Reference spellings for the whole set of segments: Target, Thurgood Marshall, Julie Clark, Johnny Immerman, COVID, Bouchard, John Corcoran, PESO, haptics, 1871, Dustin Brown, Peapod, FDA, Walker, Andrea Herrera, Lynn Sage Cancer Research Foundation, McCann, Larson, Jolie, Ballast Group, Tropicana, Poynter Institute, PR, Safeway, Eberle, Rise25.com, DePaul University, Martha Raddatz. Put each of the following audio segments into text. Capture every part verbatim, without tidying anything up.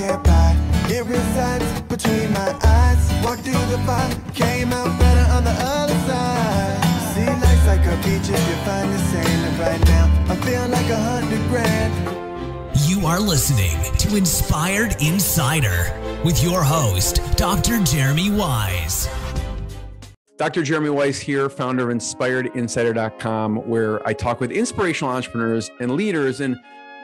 can't buy. It resides between my eyes. Walked through the fire, came out better on the other side. See, life's like a beach if you find the sailing right now. I'm feeling like a hundred grand. You are listening to Inspired Insider with your host, Doctor Jeremy Weisz. Doctor Jeremy Weisz here, founder of Inspired Insider dot com, where I talk with inspirational entrepreneurs and leaders. And,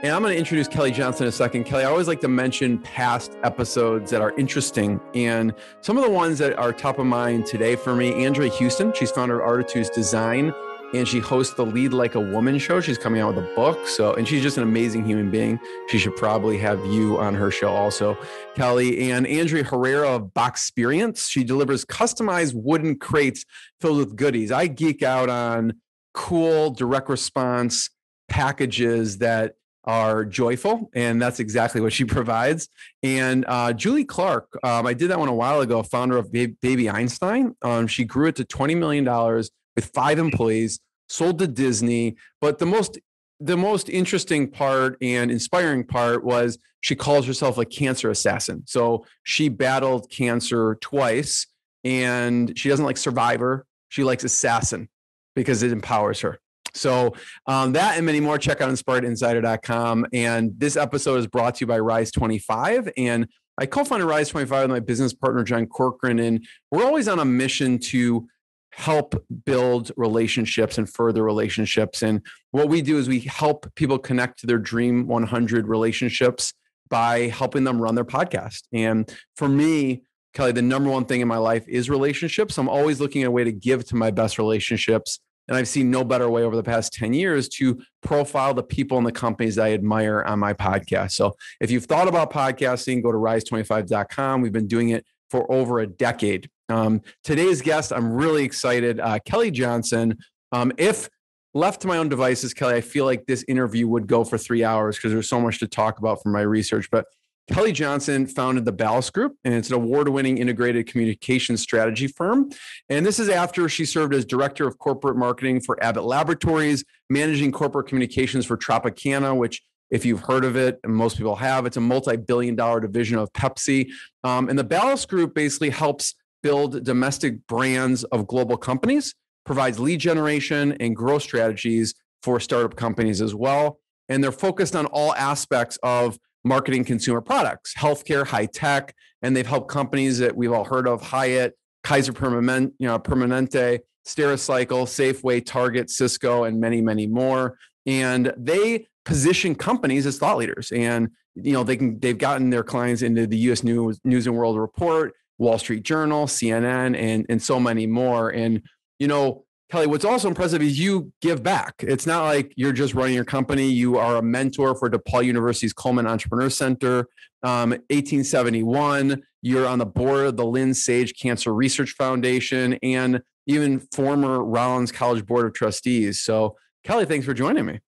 and I'm going to introduce Kellee Johnson in a second. Kellee, I always like to mention past episodes that are interesting. And some of the ones that are top of mind today for me, Andrea Houston, she's founder of Artitude's Design. And she hosts the Lead Like a Woman show. She's coming out with a book. So, and she's just an amazing human being. She should probably have you on her show also, Kellee. And Andrea Herrera of Boxperience. She delivers customized wooden crates filled with goodies. I geek out on cool direct response packages that are joyful. And that's exactly what she provides. And uh, Julie Clark, um, I did that one a while ago, founder of Baby Einstein. Um, she grew it to twenty million dollars with five employees, sold to Disney. But the most the most interesting part and inspiring part was she calls herself a cancer assassin. So she battled cancer twice, and she doesn't like Survivor. She likes Assassin because it empowers her. So um, that and many more, check out Inspired Insider dot com. And this episode is brought to you by Rise twenty-five. And I co-founded Rise twenty-five with my business partner, John Corcoran. And we're always on a mission to help build relationships and further relationships. And what we do is we help people connect to their dream one hundred relationships by helping them run their podcast. And for me, Kellee, the number one thing in my life is relationships. I'm always looking at a way to give to my best relationships. And I've seen no better way over the past ten years to profile the people and the companies that I admire on my podcast. So if you've thought about podcasting, go to rise twenty-five dot com. We've been doing it for over a decade. Um, today's guest, I'm really excited, uh, Kellee Johnson. Um, if left to my own devices, Kellee, I feel like this interview would go for three hours because there's so much to talk about from my research. But Kellee Johnson founded the Ballast Group, and it's an award-winning integrated communications strategy firm. And this is after she served as director of corporate marketing for Abbott Laboratories, managing corporate communications for Tropicana, which, if you've heard of it, and most people have, it's a multi-billion dollar division of Pepsi. Um, and the Ballast Group basically helps build domestic brands of global companies, provides lead generation and growth strategies for startup companies as well. And they're focused on all aspects of marketing consumer products, healthcare, high tech, and they've helped companies that we've all heard of, Hyatt, Kaiser Permanente, you know, Permanente, Stericycle, Safeway, Target, Cisco, and many, many more. And they position companies as thought leaders. And you know, they can, they've gotten their clients into the U S News, News and World Report, Wall Street Journal, C N N, and, and so many more. And, you know, Kellee, what's also impressive is you give back. It's not like you're just running your company. You are a mentor for DePaul University's Coleman Entrepreneur Center, um, eighteen seventy-one. You're on the board of the Lynn Sage Cancer Research Foundation and even former Rollins College Board of Trustees. So, Kellee, thanks for joining me.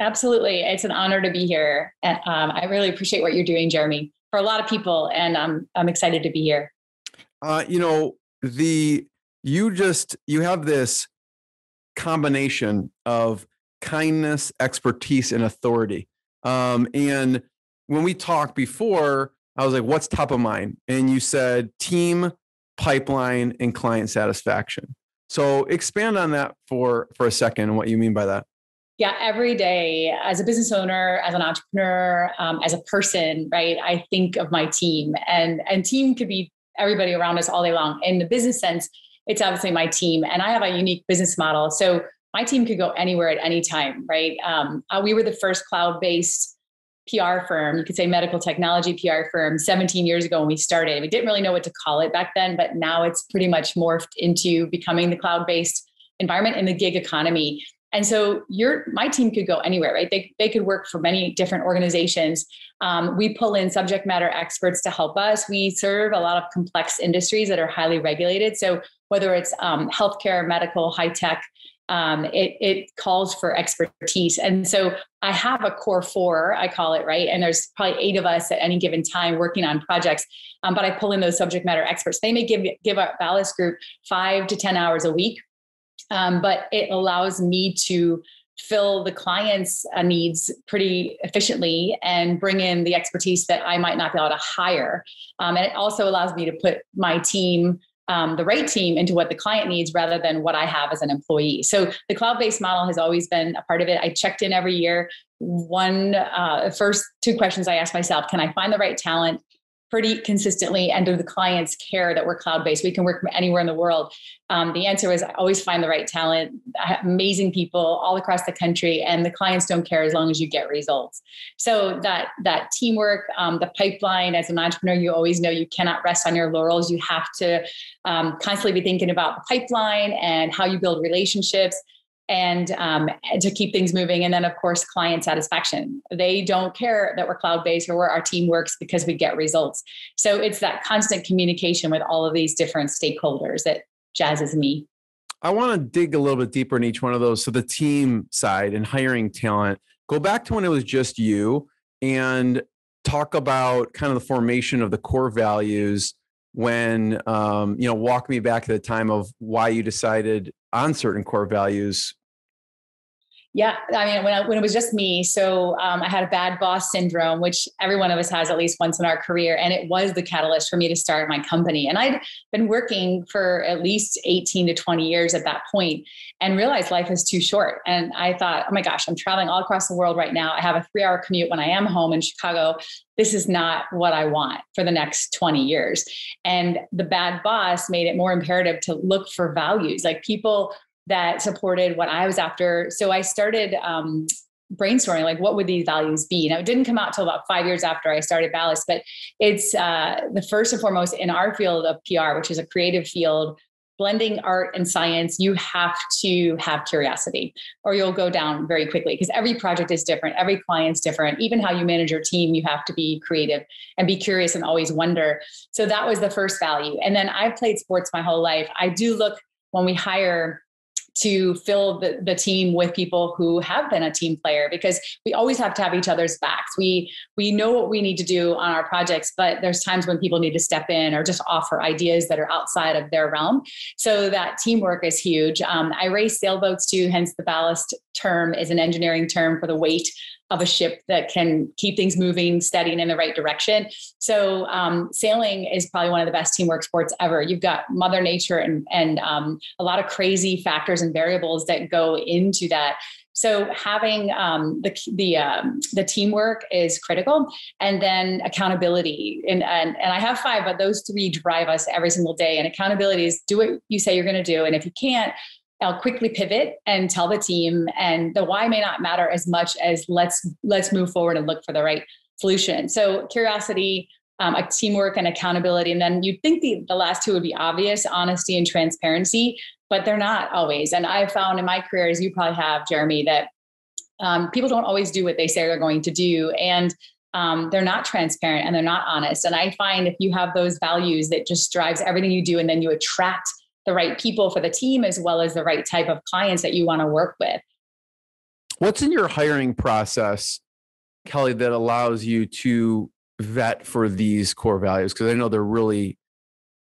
Absolutely. It's an honor to be here. And um, I really appreciate what you're doing, Jeremy, for a lot of people. And um, I'm excited to be here. Uh, you know, the, you just, you have this combination of kindness, expertise, and authority. Um, and when we talked before, I was like, what's top of mind? And you said team, pipeline, and client satisfaction. So expand on that for, for a second and what you mean by that. Yeah, every day as a business owner, as an entrepreneur, um, as a person, right? I think of my team, and, and team could be everybody around us all day long. In the business sense, it's obviously my team, and I have a unique business model. So my team could go anywhere at any time, right? Um, uh, we were the first cloud-based P R firm, you could say medical technology P R firm, seventeen years ago when we started. We didn't really know what to call it back then, but now it's pretty much morphed into becoming the cloud-based environment in the gig economy. And so your, my team could go anywhere, right? They, they could work for many different organizations. Um, we pull in subject matter experts to help us. We serve a lot of complex industries that are highly regulated. So whether it's um, healthcare, medical, high tech, um, it, it calls for expertise. And so I have a core four, I call it, right? And there's probably eight of us at any given time working on projects, um, but I pull in those subject matter experts. They may give, give our Ballast Group five to ten hours a week. Um, but it allows me to fill the client's needs pretty efficiently and bring in the expertise that I might not be able to hire. Um, and it also allows me to put my team, um, the right team, into what the client needs rather than what I have as an employee. So the cloud-based model has always been a part of it. I checked in every year. One, uh, first two questions I asked myself, can I find the right talent pretty consistently under the client's care that we're cloud-based? We can work from anywhere in the world. Um, the answer is I always find the right talent. I have amazing people all across the country, and the clients don't care as long as you get results. So that that teamwork, um, the pipeline. As an entrepreneur, you always know you cannot rest on your laurels. You have to um, constantly be thinking about the pipeline and how you build relationships and um, to keep things moving. And then, of course, client satisfaction. They don't care that we're cloud-based or where our team works because we get results. So it's that constant communication with all of these different stakeholders that jazzes me. I want to dig a little bit deeper in each one of those. So the team side and hiring talent, go back to when it was just you and talk about kind of the formation of the core values when, um, you know, walk me back to the time of why you decided on certain core values. Yeah, I mean, when, I, when it was just me, so um, I had a bad boss syndrome, which every one of us has at least once in our career. And it was the catalyst for me to start my company. And I'd been working for at least eighteen to twenty years at that point and realized life is too short. And I thought, oh my gosh, I'm traveling all across the world right now. I have a three hour commute when I am home in Chicago. This is not what I want for the next twenty years. And the bad boss made it more imperative to look for values, like people that supported what I was after. So I started um, brainstorming, like, what would these values be? Now, it didn't come out till about five years after I started Ballast, but it's uh, the first and foremost in our field of P R, which is a creative field, blending art and science. You have to have curiosity or you'll go down very quickly because every project is different. Every client's different. Even how you manage your team, you have to be creative and be curious and always wonder. So that was the first value. And then I played sports my whole life. I do look when we hire to fill the, the team with people who have been a team player, because we always have to have each other's backs. We we know what we need to do on our projects, but there's times when people need to step in or just offer ideas that are outside of their realm. So that teamwork is huge. Um, I race sailboats too, hence the ballast term is an engineering term for the weight of a ship that can keep things moving, steady, and in the right direction. So um, sailing is probably one of the best teamwork sports ever. You've got Mother Nature and, and um, a lot of crazy factors and variables that go into that. So having um, the the um, the teamwork is critical, and then accountability. And, and and I have five, but those three drive us every single day. And accountability is do what you say you're going to do, and if you can't, I'll quickly pivot and tell the team, and the why may not matter as much as let's let's move forward and look for the right solution. So curiosity, um, teamwork, and accountability. And then you'd think the, the last two would be obvious, honesty and transparency, but they're not always. And I've found in my career, as you probably have, Jeremy, that um, people don't always do what they say they're going to do. And um, they're not transparent and they're not honest. And I find if you have those values, that just drives everything you do, and then you attract the right people for the team, as well as the right type of clients that you want to work with. What's in your hiring process, Kelly, that allows you to vet for these core values? Because I know they're really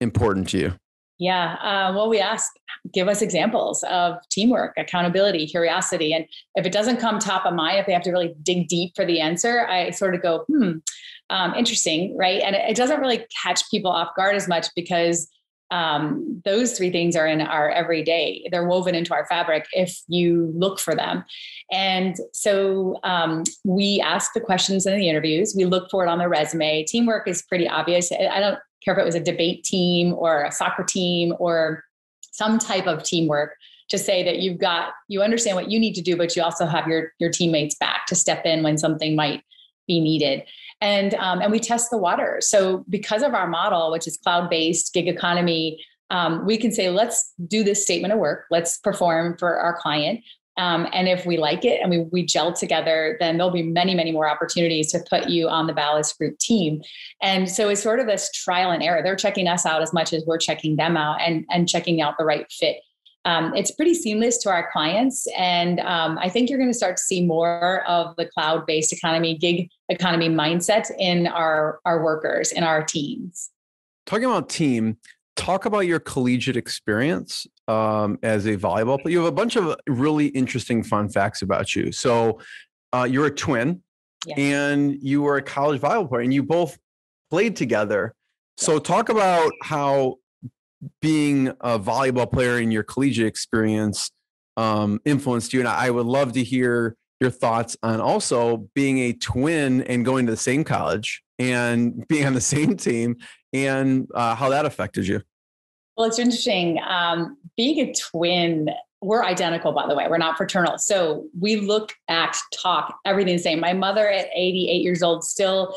important to you. Yeah. Uh, well, we ask, give us examples of teamwork, accountability, curiosity. And if it doesn't come top of mind, if they have to really dig deep for the answer, I sort of go, hmm, um, interesting, right? And it doesn't really catch people off guard as much because Um, those three things are in our everyday. They're woven into our fabric if you look for them. And so um, we ask the questions in the interviews. We look for it on the resume. Teamwork is pretty obvious. I don't care if it was a debate team or a soccer team or some type of teamwork. To say that you've got, you understand what you need to do, but you also have your your teammates back to step in when something might be needed. And um, and we test the water. So because of our model, which is cloud-based gig economy, um, we can say, let's do this statement of work. Let's perform for our client. Um, and if we like it and we, we gel together, then there'll be many, many more opportunities to put you on the Ballast Group team. And so it's sort of this trial and error. They're checking us out as much as we're checking them out and, and checking out the right fit. Um, it's pretty seamless to our clients. And um, I think you're going to start to see more of the cloud-based economy, gig economy mindset in our, our workers, in our teams. Talking about team, Talk about your collegiate experience um, as a volleyball player. You have a bunch of really interesting fun facts about you. So uh, you're a twin, yes, and you were a college volleyball player, and you both played together. So talk about how being a volleyball player in your collegiate experience um, influenced you. And I would love to hear your thoughts on also being a twin and going to the same college and being on the same team, and uh, how that affected you. Well, it's interesting. Um, being a twin, we're identical, by the way. We're not fraternal. So we look, act, talk, everything the same. My mother at eighty-eight years old still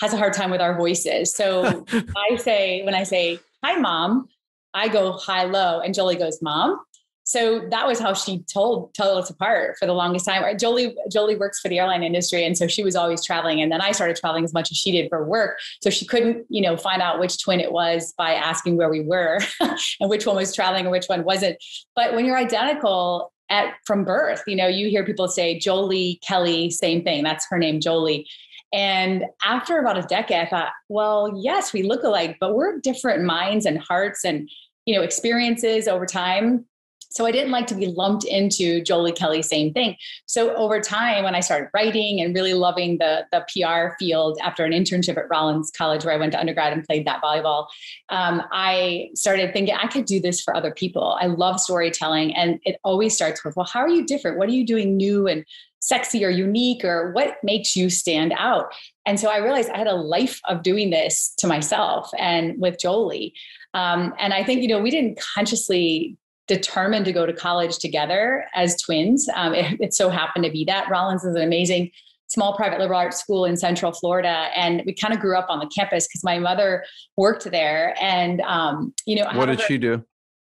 has a hard time with our voices. So I say, when I say, hi, mom, I go, hi, low. And Jolie goes, mom. So that was how she told, told us apart for the longest time. Jolie, Jolie works for the airline industry. And so she was always traveling. And then I started traveling as much as she did for work. So she couldn't, you know, find out which twin it was by asking where we were and which one was traveling and which one wasn't. But when you're identical at from birth, you know, you hear people say Jolie, Kelly, same thing. That's her name, Jolie. And after about a decade, I thought, well, yes, we look alike, but we're different minds and hearts and, you know, experiences over time. So I didn't like to be lumped into Jolie, Kelly, same thing. So over time, when I started writing and really loving the, the P R field after an internship at Rollins College, where I went to undergrad and played that volleyball, um, I started thinking I could do this for other people. I love storytelling. And it always starts with, well, how are you different? What are you doing new and sexy or unique, or what makes you stand out? And so I realized I had a life of doing this to myself and with Jolie. Um, and I think, you know, we didn't consciously determined to go to college together as twins. Um, it, it so happened to be that. Rollins is an amazing small private liberal arts school in Central Florida. And we kind of grew up on the campus because my mother worked there. And, um, you know, what did she do?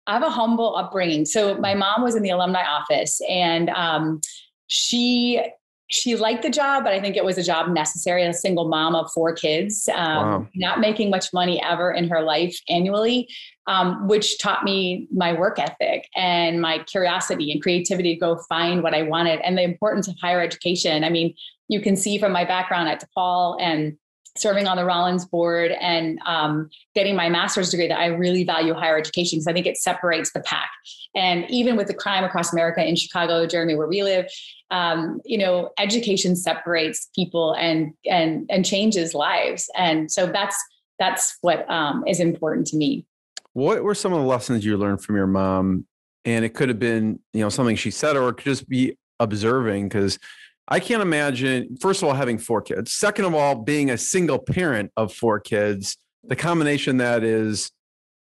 I have a humble upbringing. So my mom was in the alumni office, and um, she, she liked the job, but I think it was a job necessary. A single mom of four kids, um, wow. not making much money ever in her life annually, um, which taught me my work ethic and my curiosity and creativity to go find what I wanted, and the importance of higher education. I mean, you can see from my background at DePaul and serving on the Rollins board and um, getting my master's degree, that I really value higher education because I think it separates the pack. And even with the crime across America in Chicago, Jeremy, where we live, um, you know, education separates people and and and changes lives. And so that's that's what um, is important to me. What were some of the lessons you learned from your mom? And it could have been, you know, something she said, or it could just be observing, because I can't imagine, first of all, having four kids. Second of all, being a single parent of four kids, the combination that is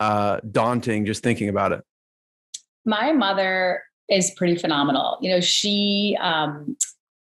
uh, daunting just thinking about it. My mother is pretty phenomenal. You know, she um,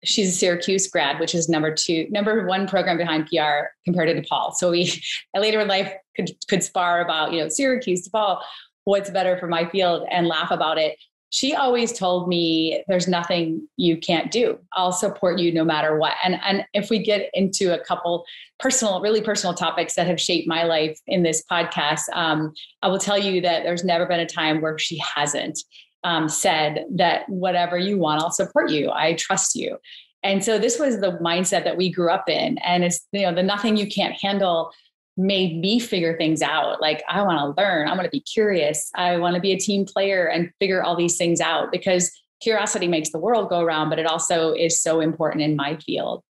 she's a Syracuse grad, which is number two, number one program behind P R compared to DePaul. So we later in life could, could spar about, you know, Syracuse, DePaul, what's better for my field, and laugh about it. She always told me there's nothing you can't do. I'll support you no matter what. And, and if we get into a couple personal, really personal topics that have shaped my life in this podcast, um, I will tell you that there's never been a time where she hasn't um, said that whatever you want, I'll support you. I trust you. And so this was the mindset that we grew up in. And it's, you know, the nothing you can't handle made me figure things out. Like, I want to learn. I want to be curious. I want to be a team player and figure all these things out, because curiosity makes the world go around, but it also is so important in my field.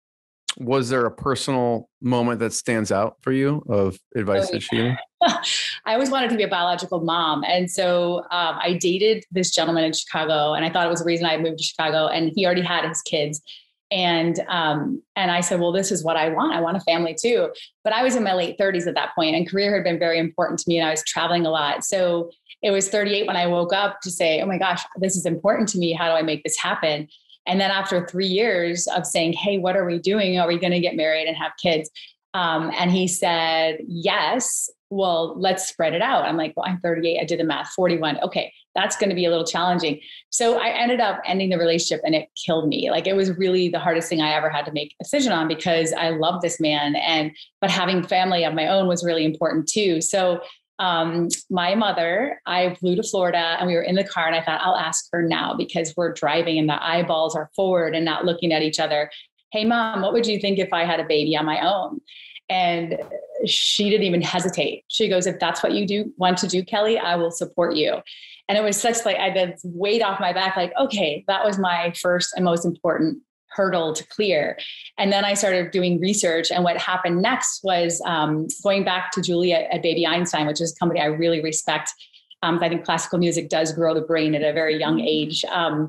Was there a personal moment that stands out for you of advice oh, yeah. that she I always wanted to be a biological mom. And so um, I dated this gentleman in Chicago, and I thought it was the reason I moved to Chicago, and he already had his kids. And, um, and I said, well, this is what I want. I want a family too. But I was in my late thirties at that point, and career had been very important to me, and I was traveling a lot. So it was thirty-eight when I woke up to say, oh my gosh, this is important to me. How do I make this happen? And then after three years of saying, hey, what are we doing? Are we going to get married and have kids? Um, and he said, yes, well, let's spread it out. I'm like, well, I'm thirty-eight. I did the math, forty-one. Okay. That's going to be a little challenging. So I ended up ending the relationship, and it killed me. Like, it was really the hardest thing I ever had to make a decision on, because I love this man. And, but having family of my own was really important too. So um, my mother, I flew to Florida, and we were in the car, and I thought, I'll ask her now, because we're driving and the eyeballs are forward and not looking at each other. Hey mom, what would you think if I had a baby on my own? And she didn't even hesitate. She goes, if that's what you do want to do, Kellee, I will support you. And it was such like, I had weight off my back, like, okay, that was my first and most important hurdle to clear. And then I started doing research. And what happened next was um, going back to Jolie at, at Baby Einstein, which is a company I really respect. Um, I think classical music does grow the brain at a very young age. Um,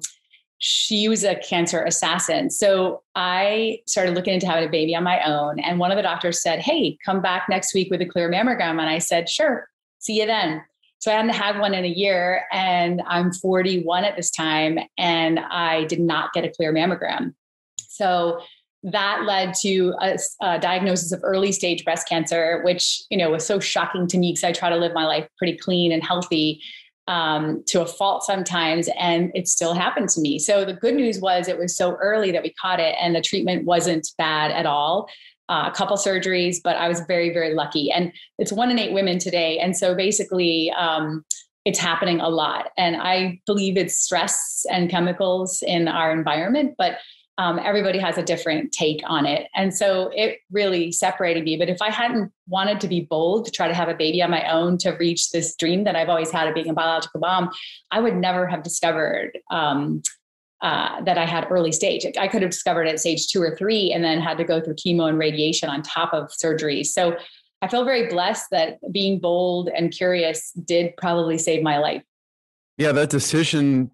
she was a cancer assassin. So I started looking into having a baby on my own. And one of the doctors said, hey, come back next week with a clear mammogram. And I said, sure, see you then. So I hadn't had one in a year, and I'm forty-one at this time. And I did not get a clear mammogram. So that led to a, a diagnosis of early stage breast cancer, which, you know, was so shocking to me because I try to live my life pretty clean and healthy um, to a fault sometimes. And it still happened to me. So the good news was it was so early that we caught it and the treatment wasn't bad at all. Uh, a couple surgeries, but I was very, very lucky. And it's one in eight women today. And so basically um, it's happening a lot. And I believe it's stress and chemicals in our environment, but Um, everybody has a different take on it. And so it really separated me. But if I hadn't wanted to be bold, to try to have a baby on my own, to reach this dream that I've always had of being a biological mom, I would never have discovered um, uh, that I had early stage. I could have discovered it at stage two or three and then had to go through chemo and radiation on top of surgery. So I feel very blessed that being bold and curious did probably save my life. Yeah, that decision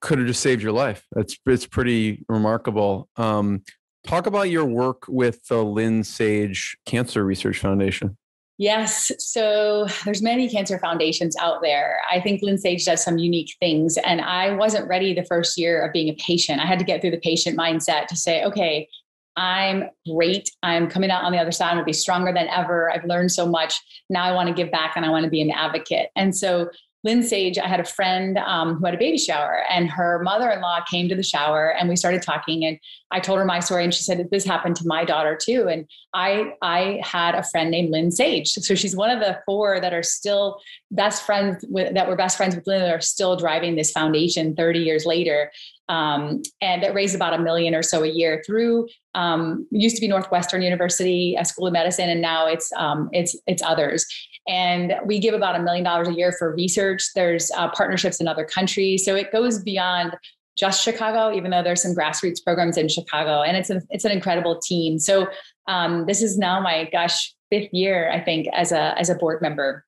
could have just saved your life. That's it's pretty remarkable. Um, talk about your work with the Lynn Sage Cancer Research Foundation. Yes. So there's many cancer foundations out there. I think Lynn Sage does some unique things. And I wasn't ready the first year of being a patient. I had to get through the patient mindset to say, okay, I'm great. I'm coming out on the other side. I'm going to be stronger than ever. I've learned so much. Now I want to give back and I want to be an advocate. And so Lynn Sage, I had a friend um, who had a baby shower, and her mother-in-law came to the shower and we started talking, and I told her my story, and she said, this happened to my daughter too. And I, I had a friend named Lynn Sage. So she's one of the four that are still best friends with, that were best friends with Lynn, that are still driving this foundation thirty years later. Um, and that raised about a million or so a year through, um, used to be Northwestern University, a School of Medicine, and now it's, um, it's, it's others. And we give about a million dollars a year for research. There's uh, partnerships in other countries. So it goes beyond just Chicago, even though there's some grassroots programs in Chicago, and it's a, it's an incredible team. So um, this is now my gosh, fifth year, I think, as a, as a board member,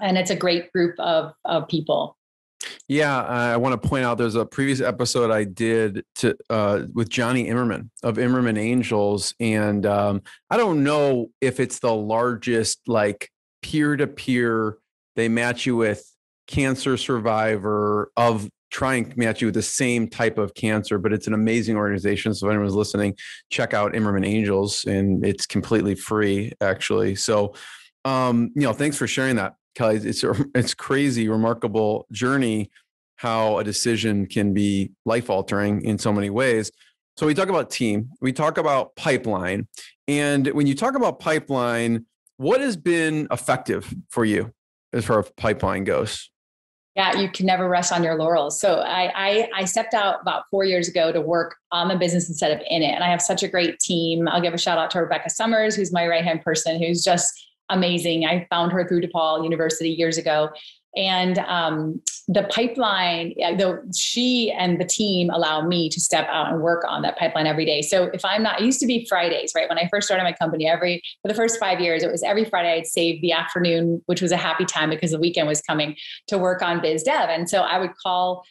and it's a great group of, of people. Yeah. I want to point out, there's a previous episode I did to, uh, with Johnny Immerman of Immerman Angels. And um, I don't know if it's the largest, like, peer-to-peer, they match you with cancer survivor of trying to match you with the same type of cancer, but it's an amazing organization. So if anyone's listening, check out Immerman Angels, and it's completely free, actually. So, um, you know, thanks for sharing that, Kellee. It's it's crazy, remarkable journey, how a decision can be life-altering in so many ways. So we talk about team, we talk about pipeline. And when you talk about pipeline, what has been effective for you as far as pipeline goes? Yeah, you can never rest on your laurels. So I, I, I stepped out about four years ago to work on the business instead of in it. And I have such a great team. I'll give a shout out to Rebecca Summers, who's my right-hand person, who's just amazing. I found her through DePaul University years ago. And um, the pipeline, though, she and the team allow me to step out and work on that pipeline every day. So if I'm not, it used to be Fridays, right? When I first started my company, every, for the first five years, it was every Friday I'd save the afternoon, which was a happy time because the weekend was coming, to work on biz dev. And so I would call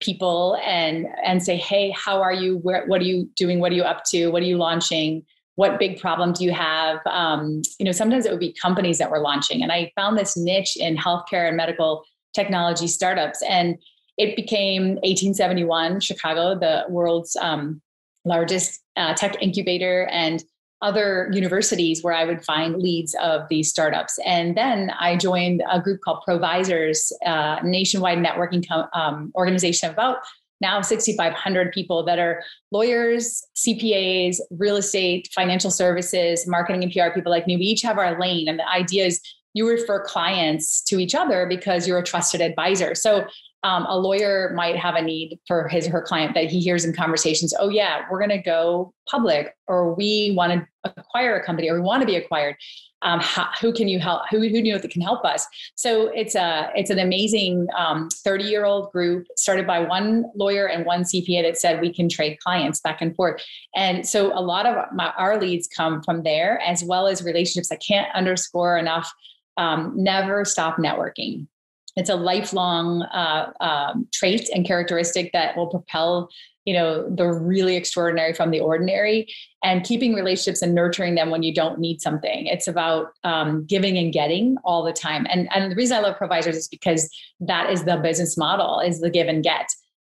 people and, and say, hey, how are you? Where, what are you doing? What are you up to? What are you launching? What big problem do you have? Um, you know, sometimes it would be companies that were launching. And I found this niche in healthcare and medical technology startups. And it became eighteen seventy-one Chicago, the world's um, largest uh, tech incubator, and other universities where I would find leads of these startups. And then I joined a group called Provisors, uh, nationwide networking com- um, organization of about now six thousand five hundred people that are lawyers, C P As, real estate, financial services, marketing and P R people like me. We each have our lane. And the idea is you refer clients to each other because you're a trusted advisor. So Um, a lawyer might have a need for his or her client that he hears in conversations. Oh yeah, we're going to go public, or we want to acquire a company, or we want to be acquired. Um, how, who can you help? Who who knows that can help us? So it's a it's an amazing um, thirty year old group started by one lawyer and one C P A that said we can trade clients back and forth. And so a lot of my, our leads come from there, as well as relationships. I can't underscore enough. Um, never stop networking. It's a lifelong uh, um, trait and characteristic that will propel, you know, the really extraordinary from the ordinary, and keeping relationships and nurturing them when you don't need something. It's about um, giving and getting all the time. And, and the reason I love Provisors is because that is the business model, is the give and get.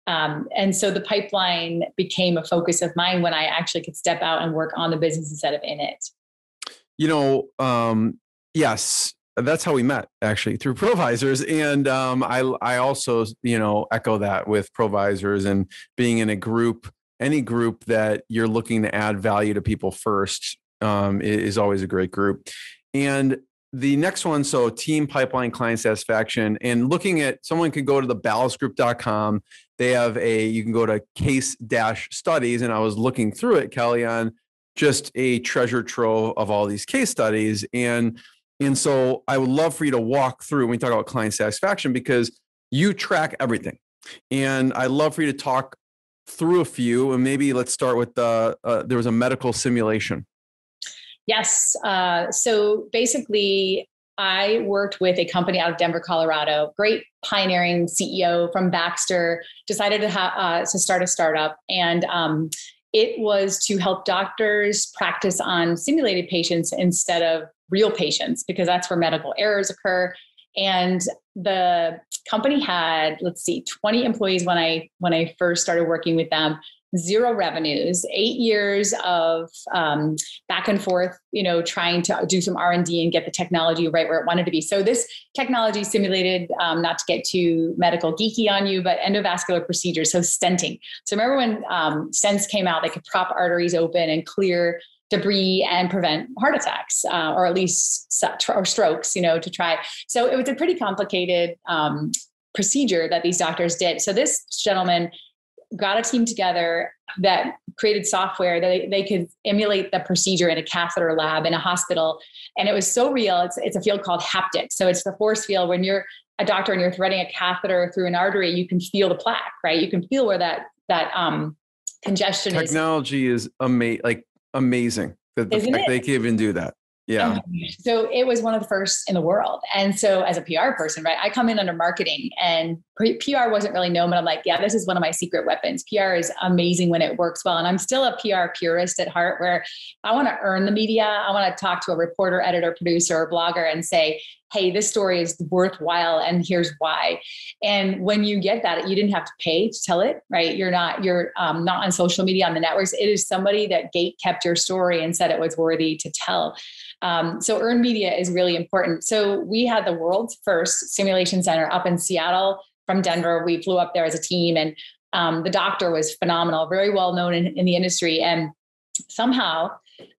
Um, and so the pipeline became a focus of mine when I actually could step out and work on the business instead of in it. You know, um, yes. That's how we met, actually, through Provisors. And um, I, I also, you know, echo that with Provisors and being in a group, any group that you're looking to add value to people first, um, is always a great group. And the next one, so team, pipeline, client satisfaction, and looking at, someone can go to the ballast group dot com. They have a, you can go to case dash studies. And I was looking through it, Kellee, on just a treasure trove of all these case studies. And And so I would love for you to walk through when we talk about client satisfaction, because you track everything. And I'd love for you to talk through a few, and maybe let's start with the, uh, there was a medical simulation. Yes. Uh, so basically I worked with a company out of Denver, Colorado, great pioneering C E O from Baxter, decided to, ha- uh, to start a startup. And um, it was to help doctors practice on simulated patients instead of real patients, because that's where medical errors occur. And the company had, let's see, twenty employees when I when I first started working with them, zero revenues, eight years of um, back and forth, you know, trying to do some R and D and get the technology right where it wanted to be. So this technology simulated, um, not to get too medical geeky on you, but endovascular procedures, so stenting. So remember when um, stents came out, they could prop arteries open and clear debris and prevent heart attacks, uh, or at least or strokes, you know, to try. So it was a pretty complicated um, procedure that these doctors did. So this gentleman got a team together that created software that they, they could emulate the procedure in a catheter lab in a hospital. And it was so real. It's, it's a field called haptics. So it's the force field. When you're a doctor and you're threading a catheter through an artery, you can feel the plaque, right? You can feel where that, that um, congestion is. Technology is amazing. Like, amazing that the fact they can even do that. Yeah. So it was one of the first in the world. And so as a P R person, right, I come in under marketing, and P R wasn't really known, but I'm like, yeah, this is one of my secret weapons. P R is amazing when it works well. And I'm still a P R purist at heart, where I want to earn the media. I want to talk to a reporter, editor, producer, or blogger and say, hey, this story is worthwhile and here's why. And when you get that, you didn't have to pay to tell it, right? You're not, you're um, not on social media, on the networks. It is somebody that gate kept your story and said it was worthy to tell. Um, so earned media is really important. So we had the world's first simulation center up in Seattle from Denver. We flew up there as a team, and um, the doctor was phenomenal, very well known in, in the industry. And somehow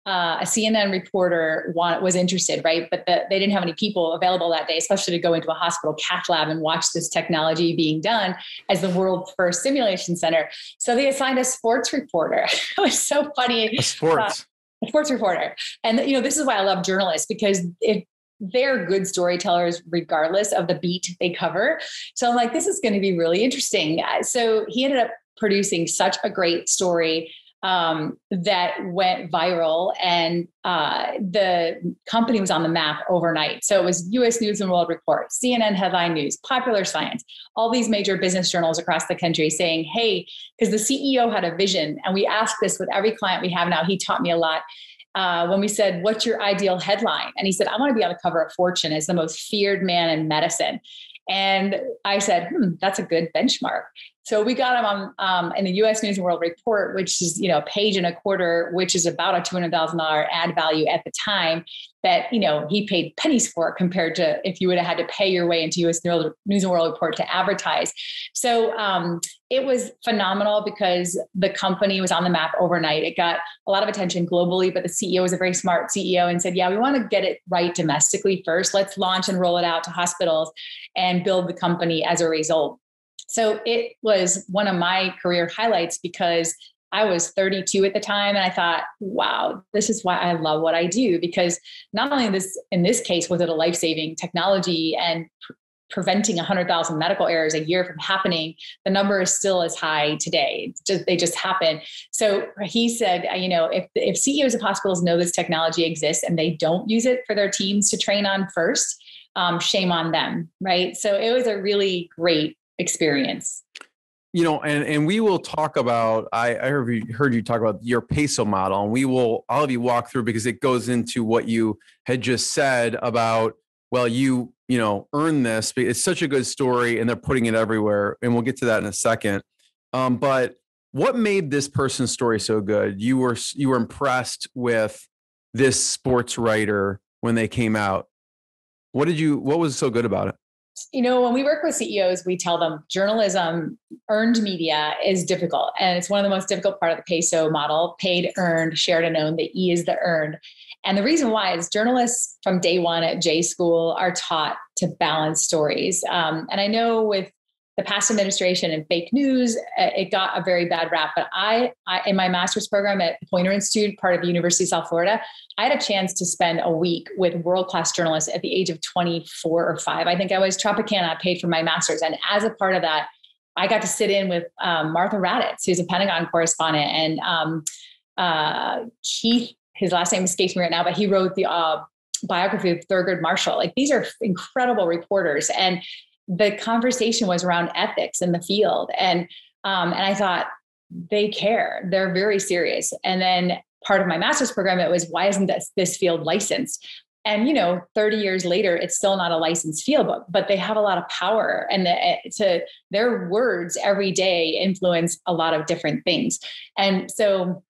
Uh, a C N N reporter want, was interested, right? But the, they didn't have any people available that day, especially to go into a hospital cath lab and watch this technology being done as the world's first simulation center. So they assigned a sports reporter. It was so funny. A sports. Uh, a sports reporter. And, you know, this is why I love journalists, because if they're good storytellers, regardless of the beat they cover. So I'm like, this is going to be really interesting. So he ended up producing such a great story Um, that went viral, and uh, the company was on the map overnight. So it was U S News and World Report, C N N Headline News, Popular Science, all these major business journals across the country saying, hey, because the C E O had a vision. And we asked this with every client we have now. He taught me a lot. Uh, when we said, what's your ideal headline? And he said, I want to be on the cover of Fortune as the most feared man in medicine. And I said, hmm, that's a good benchmark. So we got him on um, in the U S News and World Report, which is, you know, a page and a quarter, which is about a two hundred thousand dollars ad value at the time that, you know, he paid pennies for compared to if you would have had to pay your way into U S News and World Report to advertise. So um, it was phenomenal because the company was on the map overnight. It got a lot of attention globally, but the C E O was a very smart C E O and said, yeah, we want to get it right domestically first. Let's launch and roll it out to hospitals and build the company as a result. So it was one of my career highlights because I was thirty-two at the time. And I thought, wow, this is why I love what I do, because not only this, in this case, was it a life-saving technology and pr- preventing one hundred thousand medical errors a year from happening, the number is still as high today. It's just, they just happen. So he said, you know, if, if C E Os of hospitals know this technology exists and they don't use it for their teams to train on first, um, shame on them, right? So it was a really great experience. You know, and, and we will talk about, I, I heard, you, heard you talk about your PESO model, and we will, I'll have you walk through, because it goes into what you had just said about, well, you, you know, earn this. It's such a good story and they're putting it everywhere. And we'll get to that in a second. Um, but what made this person's story so good? You were, you were impressed with this sports writer when they came out. What did you, what was so good about it? You know, when we work with C E Os, we tell them journalism, earned media is difficult. And it's one of the most difficult part of the PESO model: paid, earned, shared, and owned. The E is the earned. And the reason why is journalists from day one at J school are taught to balance stories. Um, and I know with the past administration and fake news, it got a very bad rap. But I, I, in my master's program at Poynter Institute, part of the University of South Florida, I had a chance to spend a week with world-class journalists at the age of twenty-four or five. I think I was Tropicana, paid for my master's. And as a part of that, I got to sit in with um, Martha Raddatz, who's a Pentagon correspondent, and um, uh, Keith, his last name escapes me right now, but he wrote the uh, biography of Thurgood Marshall. Like, these are incredible reporters. And the conversation was around ethics in the field. And, um, and I thought, they care, they're very serious. And then part of my master's program, it was, why isn't this, this field licensed? And, you know, thirty years later, it's still not a licensed field, but, but they have a lot of power, and the, to their words every day influence a lot of different things. And so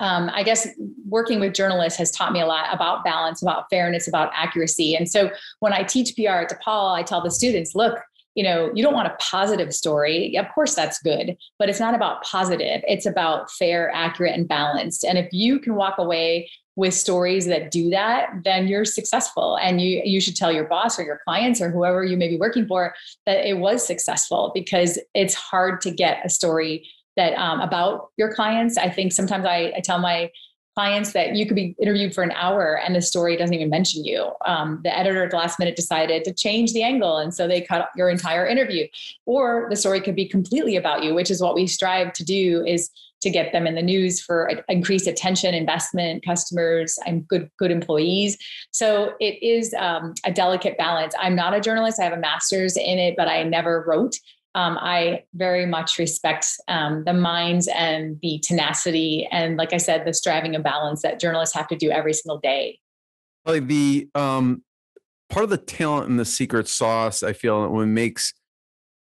Um, I guess working with journalists has taught me a lot about balance, about fairness, about accuracy. And so when I teach P R at DePaul, I tell the students, look, you know, you don't want a positive story. Of course, that's good, but it's not about positive. It's about fair, accurate, and balanced. And if you can walk away with stories that do that, then you're successful. And you, you should tell your boss or your clients or whoever you may be working for that it was successful, because it's hard to get a story that um, about your clients. I think sometimes I, I tell my clients that you could be interviewed for an hour and the story doesn't even mention you. Um, the editor at the last minute decided to change the angle, and so they cut your entire interview. Or the story could be completely about you, which is what we strive to do, is to get them in the news for increased attention, investment, customers, and good, good employees. So it is um, a delicate balance. I'm not a journalist. I have a master's in it, but I never wrote. Um, I very much respect um, the minds and the tenacity and, like I said, the striving and balance that journalists have to do every single day. Like the um, part of the talent and the secret sauce, I feel, what makes,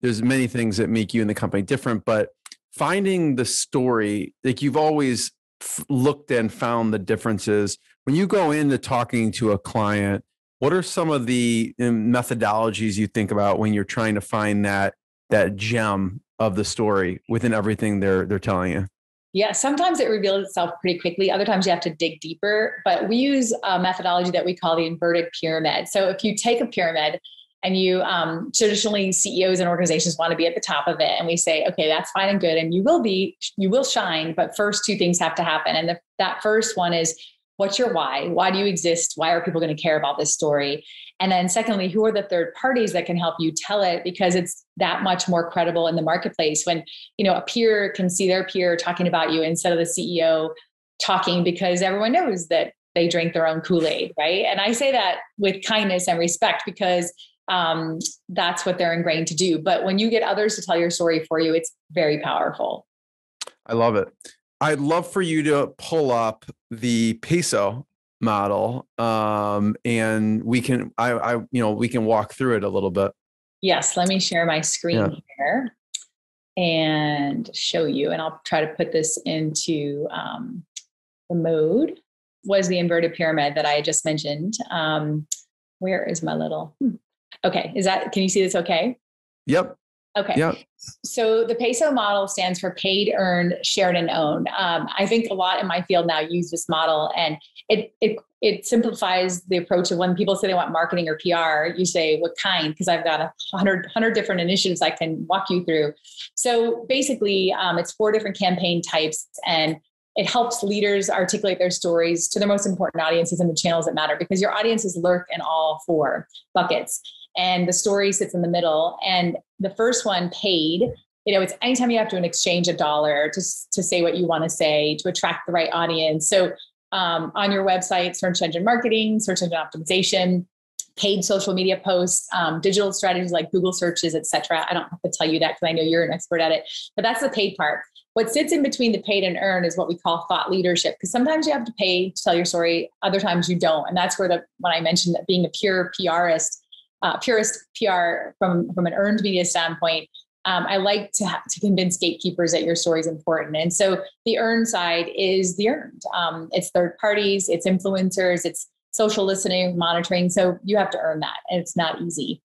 there's many things that make you and the company different, but finding the story, like you've always f- looked and found the differences. When you go into talking to a client, what are some of the methodologies you think about when you're trying to find that that gem of the story within everything they're they're telling you? Yeah, sometimes it reveals itself pretty quickly. Other times you have to dig deeper, but we use a methodology that we call the inverted pyramid. So if you take a pyramid and you, um, traditionally C E Os and organizations want to be at the top of it. And we say, okay, that's fine and good. And you will be, you will shine, but first two things have to happen. And the, that first one is, what's your why? Why do you exist? Why are people going to care about this story? And then secondly, who are the third parties that can help you tell it? Because it's that much more credible in the marketplace when, you know, a peer can see their peer talking about you instead of the C E O talking, because everyone knows that they drink their own Kool-Aid, right? And I say that with kindness and respect, because um, that's what they're ingrained to do. But when you get others to tell your story for you, it's very powerful. I love it. I'd love for you to pull up the PESO model, um, and we can, I, I, you know, we can walk through it a little bit. Yes. Let me share my screen yeah. here and show you, and I'll try to put this into um, the mode. Was the inverted pyramid that I just mentioned. Um, where is my little, hmm. okay. Is that, can you see this? Okay. Yep. Okay. Yep. So the PESO model stands for paid, earned, shared, and owned. Um, I think a lot in my field now use this model, and it, it it simplifies the approach of when people say they want marketing or P R, you say, what kind? Because I've got a hundred, hundred different initiatives I can walk you through. So basically, um, it's four different campaign types, and it helps leaders articulate their stories to their most important audiences and the channels that matter, because your audiences lurk in all four buckets, and the story sits in the middle. And the first one, paid, you know, it's anytime you have to an exchange a dollar to, to say what you want to say, to attract the right audience. So Um, on your website, search engine marketing, search engine optimization, paid social media posts, um, digital strategies like Google searches, et cetera. I don't have to tell you that because I know you're an expert at it, but that's the paid part. What sits in between the paid and earned is what we call thought leadership, because sometimes you have to pay to tell your story. Other times you don't. And that's where the, when I mentioned that being a pure P Rist, uh, purist P R from, from an earned media standpoint, Um, I like to have to convince gatekeepers that your story is important. And so the earned side is the earned. Um, it's third parties, it's influencers, it's social listening, monitoring. So you have to earn that, and it's not easy.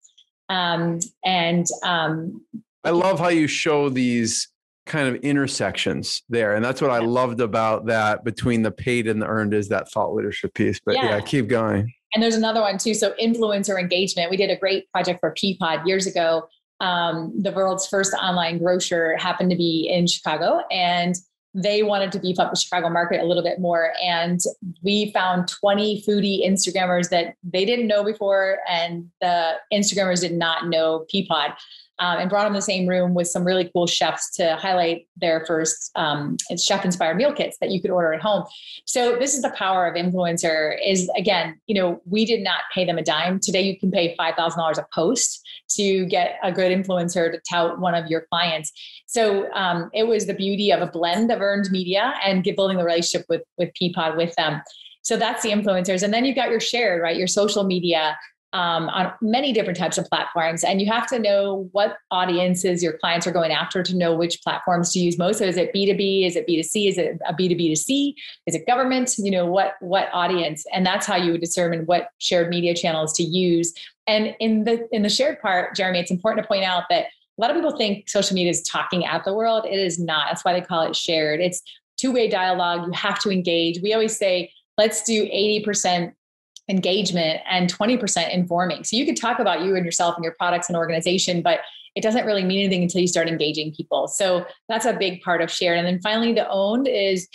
Um, and um, I love how you show these kind of intersections there. And that's what I loved about that, between the paid and the earned, is that thought leadership piece. But yeah, yeah keep going. And there's another one too. So influencer engagement. We did a great project for Peapod years ago. Um, the world's first online grocer happened to be in Chicago, and they wanted to beef up the Chicago market a little bit more. And we found twenty foodie Instagrammers that they didn't know before, and the Instagrammers did not know Peapod, um, and brought them in the same room with some really cool chefs to highlight their first um, chef-inspired meal kits that you could order at home. So this is the power of influencer. Is again, you know, we did not pay them a dime. Today, you can pay five thousand dollars a post to get a good influencer to tout one of your clients. So um, it was the beauty of a blend of earned media and get, building the relationship with, with Peapod with them. So that's the influencers. And then you've got your shared, right? Your social media um, on many different types of platforms. And you have to know what audiences your clients are going after to know which platforms to use most. So is it B to B? Is it B to C? Is it a B to B to C? Is it government? You know, what, what audience? And that's how you would determine what shared media channels to use. And in the in the shared part, Jeremy, it's important to point out that a lot of people think social media is talking at the world. It is not. That's why they call it shared. It's two-way dialogue. You have to engage. We always say, let's do eighty percent engagement and twenty percent informing. So you could talk about you and yourself and your products and organization, but it doesn't really mean anything until you start engaging people. So that's a big part of shared. And then finally, the owned is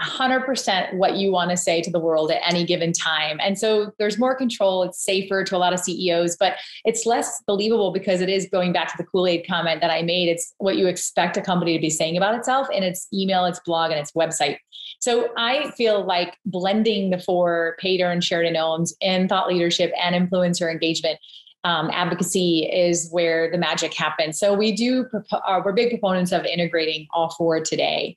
one hundred percent what you want to say to the world at any given time. And so there's more control. It's safer to a lot of C E Os, but it's less believable because it is going back to the Kool-Aid comment that I made. It's what you expect a company to be saying about itself in its email, its blog, and its website. So I feel like blending the four, paid, earned, shared, and owned, in thought leadership and influencer engagement um, advocacy is where the magic happens. So we do, uh, we're big proponents of integrating all four today.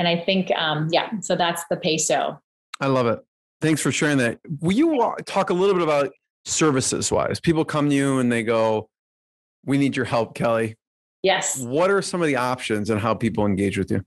And I think, um, yeah, so that's the PESO. I love it. Thanks for sharing that. Will you talk a little bit about services wise? People come to you and they go, we need your help, Kellee. Yes. What are some of the options and how people engage with you?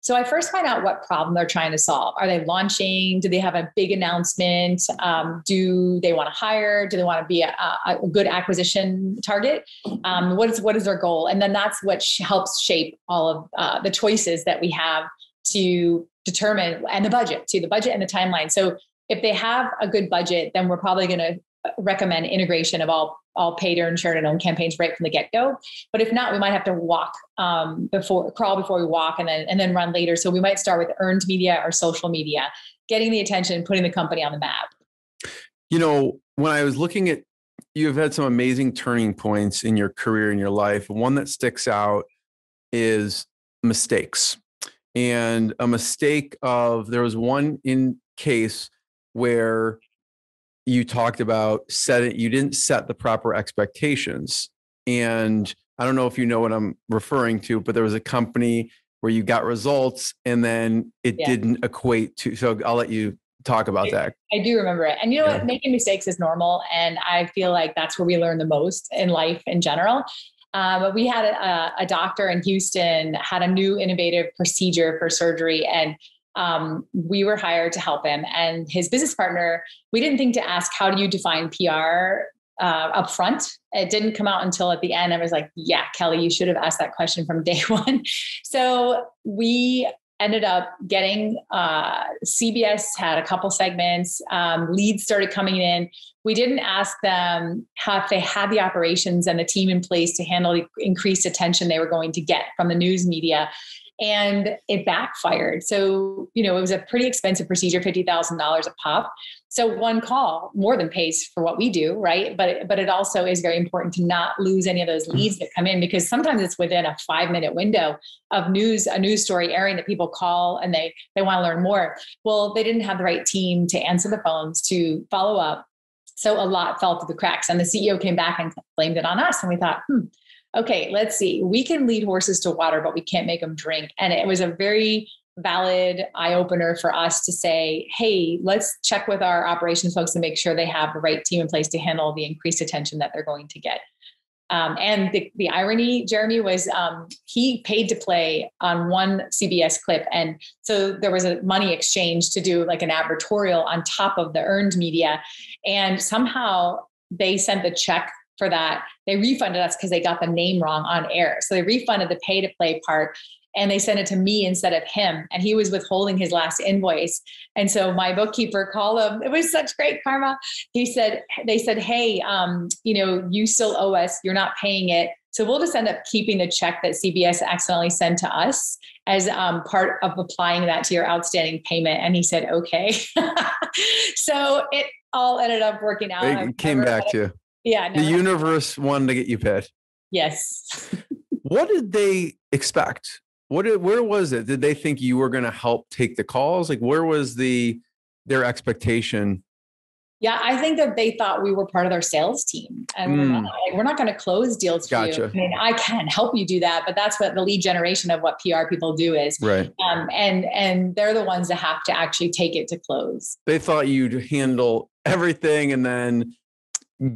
So I first find out what problem they're trying to solve. Are they launching? Do they have a big announcement? Um, do they want to hire? Do they want to be a, a good acquisition target? Um, what is what is their goal? And then that's what sh- helps shape all of uh, the choices that we have to determine, and the budget, to the budget and the timeline. So if they have a good budget, then we're probably going to recommend integration of all all paid, earned, shared, and owned campaigns right from the get-go. But if not, we might have to walk um, before, crawl before we walk, and then and then run later. So we might start with earned media or social media, getting the attention, putting the company on the map. You know, when I was looking at, you've had some amazing turning points in your career, in your life. One that sticks out is mistakes. And a mistake of, there was one in case where you talked about set it, you didn't set the proper expectations. And I don't know if you know what I'm referring to, but there was a company where you got results and then it yeah. didn't equate to, so I'll let you talk about I, that. I do remember it. And you know yeah. what, making mistakes is normal. And I feel like that's where we learn the most in life in general. Uh, but we had a, a doctor in Houston had a new innovative procedure for surgery, and Um, we were hired to help him, and his business partner, we didn't think to ask, how do you define P R uh, up front? It didn't come out until at the end. I was like, yeah, Kellee, you should have asked that question from day one. So we ended up getting, uh, C B S had a couple segments, um, leads started coming in. We didn't ask them how, if they had the operations and the team in place to handle the increased attention they were going to get from the news media. And it backfired. So, you know, it was a pretty expensive procedure, fifty thousand dollars a pop. So one call more than pays for what we do, right? But but it also is very important to not lose any of those leads that come in, because sometimes it's within a five minute window of news, a news story airing that people call and they they want to learn more. Well, they didn't have the right team to answer the phones, to follow up. So a lot fell through the cracks, and the C E O came back and blamed it on us. And we thought, hmm, okay, let's see, we can lead horses to water, but we can't make them drink. And it was a very valid eye-opener for us to say, hey, let's check with our operations folks to make sure they have the right team in place to handle the increased attention that they're going to get. Um, and the, the irony, Jeremy, was um, he paid to play on one C B S clip. And so there was a money exchange to do like an advertorial on top of the earned media. And somehow they sent the check for that. They refunded us because they got the name wrong on air. So they refunded the pay to play part, and they sent it to me instead of him. And he was withholding his last invoice. And so my bookkeeper called him. It was such great karma. He said, they said, hey, um, you know, you still owe us, you're not paying it. So we'll just end up keeping the check that C B S accidentally sent to us as um, part of applying that to your outstanding payment. And he said, okay. So it all ended up working out. It came back to you. Yeah, no. The universe wanted to get you paid. Yes. What did they expect? What did, where was it? Did they think you were going to help take the calls? Like, where was the their expectation? Yeah, I think that they thought we were part of their sales team, and mm. we're not, like, we're not going to close deals for gotcha. you. I mean, I can help you do that, but that's what the lead generation of what P R people do is. Right. Um, and and they're the ones that have to actually take it to close. They thought you'd handle everything, and then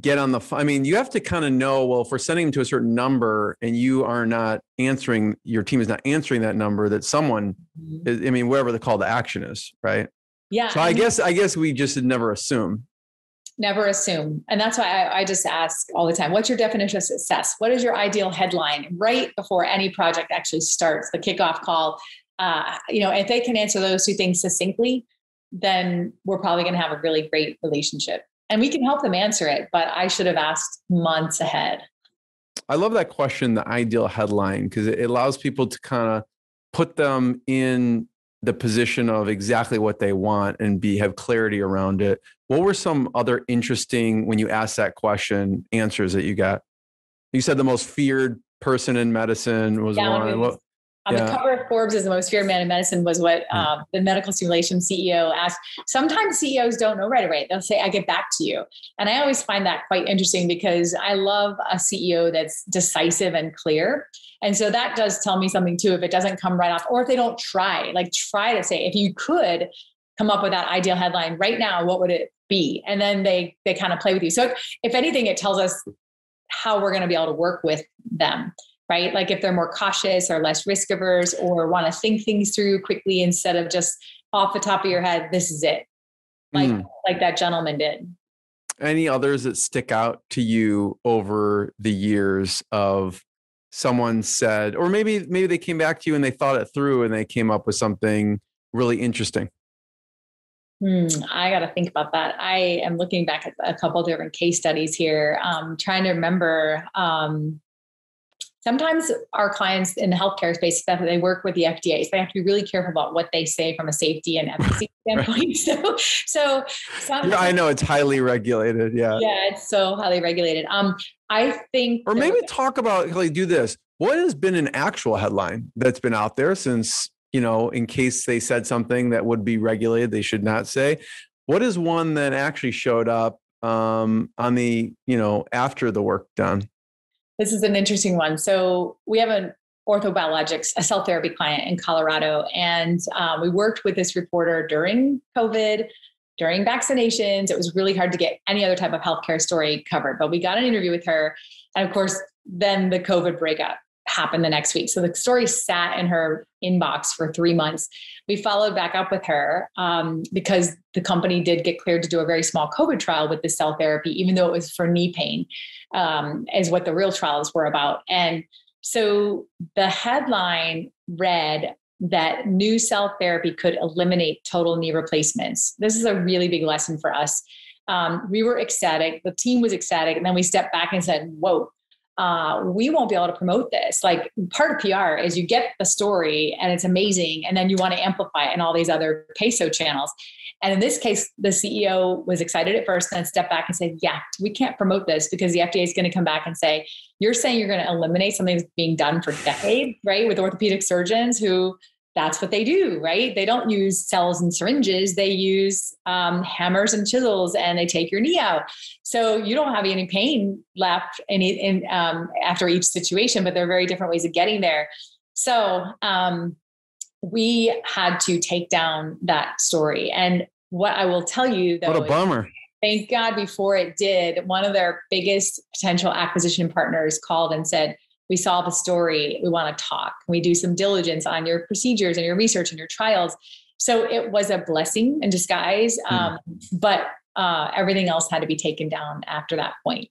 get on the phone. I mean, you have to kind of know, well, if we're sending them to a certain number and you are not answering, your team is not answering that number, that someone, mm-hmm. is, I mean, wherever the call to action is, right? Yeah. So I, I mean, guess, I guess we just never assume. Never assume. And that's why I, I just ask all the time, what's your definition of success? What is your ideal headline right before any project actually starts, the kickoff call? Uh, you know, if they can answer those two things succinctly, then we're probably going to have a really great relationship. And we can help them answer it, but I should have asked months ahead. I love that question, the ideal headline, because it allows people to kind of put them in the position of exactly what they want and be have clarity around it. What were some other interesting, when you asked that question, answers that you got? You said the most feared person in medicine was yeah, one. What, on yeah. the cover of Forbes as the most feared man in medicine was what um, the medical simulation C E O asked. Sometimes C E Os don't know right away. They'll say, I get back to you. And I always find that quite interesting because I love a C E O that's decisive and clear. And so that does tell me something too, if it doesn't come right off, or if they don't try, like try to say, if you could come up with that ideal headline right now, what would it be? And then they, they kind of play with you. So if, if anything, it tells us how we're going to be able to work with them. Right? Like if they're more cautious or less risk averse or want to think things through quickly instead of just off the top of your head, this is it. Like, mm. like that gentleman did. Any others that stick out to you over the years of someone said, or maybe, maybe they came back to you and they thought it through and they came up with something really interesting? Hmm, I got to think about that. I am looking back at a couple of different case studies here. Um, trying to remember, um, sometimes our clients in the healthcare space, that they work with the F D A, so they have to be really careful about what they say from a safety and efficacy standpoint. So, so yeah, I know it's highly regulated. Yeah, yeah, it's so highly regulated. Um, I think, or maybe talk about like do this. What has been an actual headline that's been out there since, you know, in case they said something that would be regulated, they should not say. What is one that actually showed up um, on the, you know, after the work done? This is an interesting one. So we have an orthobiologics, a cell therapy client in Colorado, and um, we worked with this reporter during COVID, during vaccinations. It was really hard to get any other type of healthcare story covered, but we got an interview with her. And of course, then the COVID breakout happened the next week. So the story sat in her inbox for three months. We followed back up with her um, because the company did get cleared to do a very small COVID trial with the cell therapy, even though it was for knee pain, um, is what the real trials were about. And so the headline read, that new cell therapy could eliminate total knee replacements. This is a really big lesson for us. Um, we were ecstatic. The team was ecstatic. And then we stepped back and said, whoa, uh, we won't be able to promote this. Like, part of P R is you get the story and it's amazing. And then you want to amplify it in all these other P E S O channels. And in this case, the C E O was excited at first and then stepped back and said, yeah, we can't promote this because the F D A is going to come back and say, you're saying you're going to eliminate something that's being done for decades, right? With orthopedic surgeons who, that's what they do, right? They don't use cells and syringes. They use um, hammers and chisels, and they take your knee out. So you don't have any pain left in, in, um, after each situation, but there are very different ways of getting there. So um, we had to take down that story. And what I will tell you, though, what a bummer. Is, thank God before it did, one of their biggest potential acquisition partners called and said, we saw the story, we want to talk. We do some diligence on your procedures and your research and your trials. So it was a blessing in disguise, um, mm. but uh, everything else had to be taken down after that point.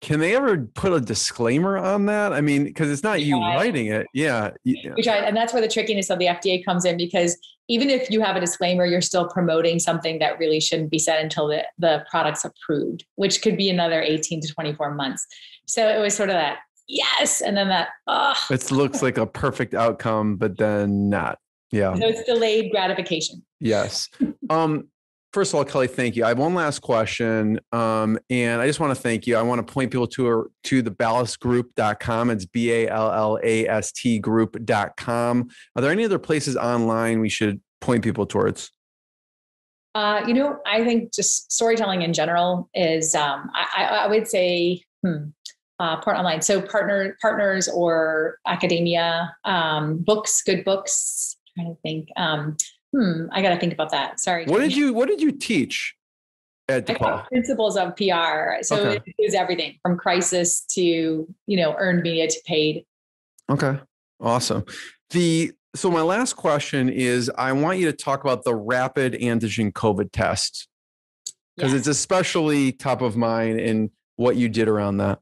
Can they ever put a disclaimer on that? I mean, because it's not you yeah. writing it. Yeah. We tried, and that's where the trickiness of the F D A comes in, because even if you have a disclaimer, you're still promoting something that really shouldn't be said until the, the product's approved, which could be another eighteen to twenty-four months. So it was sort of that, yes. And then that, oh. It looks like a perfect outcome, but then not. Yeah. So it's delayed gratification. Yes. Um. First of all, Kellee, thank you. I have one last question, um, and I just want to thank you. I want to point people to a, to the ballast group dot com. It's B A L L A S T group dot com. Are there any other places online we should point people towards? Uh, you know, I think just storytelling in general is, um, I, I would say, hmm, uh, part online. So partner partners or academia, um, books, good books. I'm trying to think. Um, Hmm, I got to think about that. Sorry. What did you What did you teach at DePaul? Principles of P R. So okay. It is everything from crisis to, you know, earned media to paid. Okay, awesome. The so my last question is, I want you to talk about the rapid antigen COVID test, because yes. It's especially top of mind in what you did around that.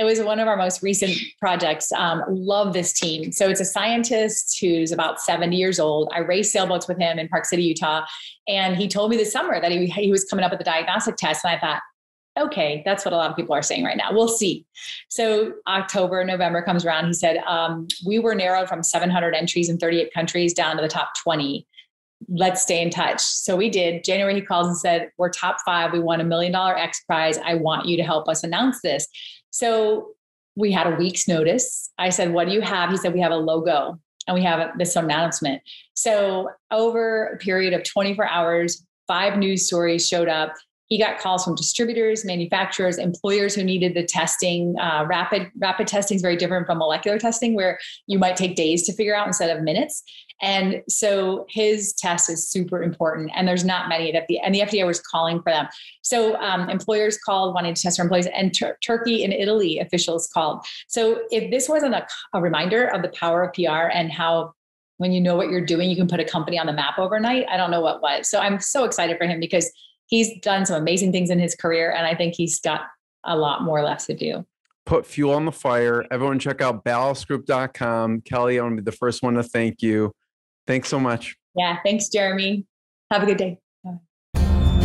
It was one of our most recent projects. Um, love this team. So it's a scientist who's about seventy years old. I raced sailboats with him in Park City, Utah. And he told me this summer that he, he was coming up with a diagnostic test. And I thought, okay, that's what a lot of people are saying right now. We'll see. So October, November comes around. He said, um, we were narrowed from seven hundred entries in thirty-eight countries down to the top twenty. Let's stay in touch. So we did. January, he calls and said, we're top five. We won a million dollar X prize. I want you to help us announce this. So we had a week's notice. I said, what do you have? He said, we have a logo and we have this announcement. So over a period of twenty-four hours, five news stories showed up. He got calls from distributors, manufacturers, employers who needed the testing. Uh, rapid rapid testing is very different from molecular testing, where you might take days to figure out instead of minutes. And so his test is super important, and there's not many that the and the F D A was calling for them. So um, employers called wanting to test their employees, and Tur- Turkey and Italy officials called. So if this wasn't a, a reminder of the power of P R and how, when you know what you're doing, you can put a company on the map overnight, I don't know what was. So I'm so excited for him because he's done some amazing things in his career, and I think he's got a lot more left to do. Put fuel on the fire. Everyone check out ballast group dot com. Kellee, I want to be the first one to thank you. Thanks so much. Yeah, thanks, Jeremy. Have a good day. Bye.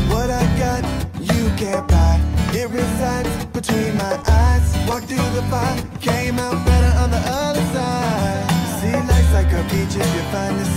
What I got, you can't buy. It resides between my eyes. Walked through the fire, came out better on the other side. See, life's like a beach if you find this.